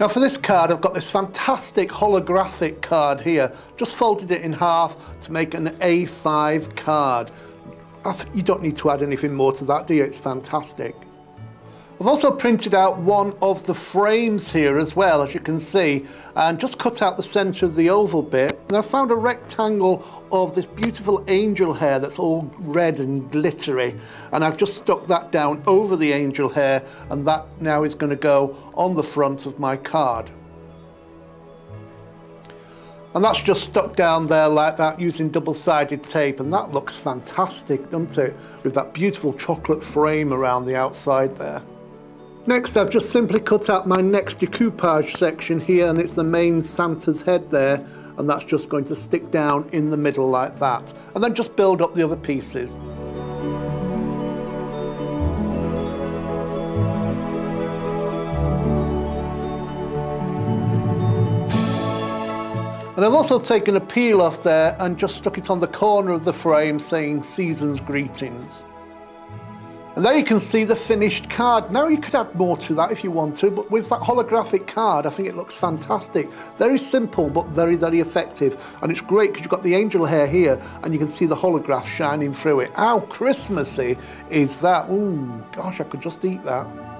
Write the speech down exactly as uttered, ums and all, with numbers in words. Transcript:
Now for this card, I've got this fantastic holographic card here. Just folded it in half to make an A five card. You don't need to add anything more to that, do you? It's fantastic. I've also printed out one of the frames here as well, as you can see, and just cut out the centre of the oval bit. And I found a rectangle of this beautiful angel hair that's all red and glittery, and I've just stuck that down over the angel hair, and that now is going to go on the front of my card. And that's just stuck down there like that using double-sided tape, and that looks fantastic, doesn't it? With that beautiful chocolate frame around the outside there. Next, I've just simply cut out my next decoupage section here, and it's the main Santa's head there, and that's just going to stick down in the middle like that, and then just build up the other pieces. And I've also taken a peel off there and just stuck it on the corner of the frame saying Season's Greetings. And there you can see the finished card. Now you could add more to that if you want to, but with that holographic card, I think it looks fantastic. Very simple, but very, very effective. And it's great because you've got the angel hair here and you can see the holograph shining through it. How Christmassy is that? Ooh, gosh, I could just eat that.